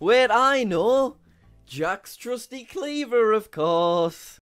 Wait, I know! Jack's trusty cleaver, of course!